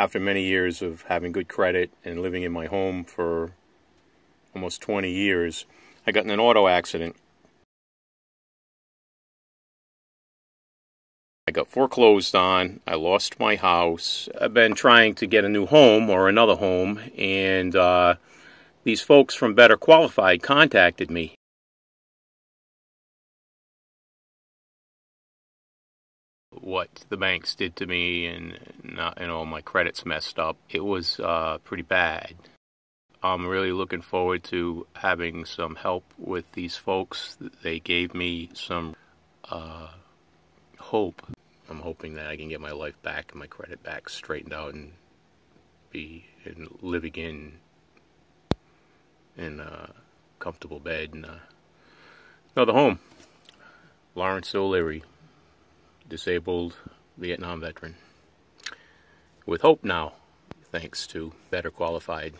after many years of having good credit and living in my home for almost 20 years, I got in an auto accident. I got foreclosed on. I lost my house. I've been trying to get a new home or another home, and these folks from Better Qualified contacted me. What the banks did to me and all my credits messed up, it was pretty bad. I'm really looking forward to having some help with these folks. They gave me some hope. I'm hoping that I can get my life back and my credit back straightened out and be live again in a comfortable bed and another home. Lawrence O'Leary, disabled Vietnam veteran, with hope now, thanks to Better Qualified.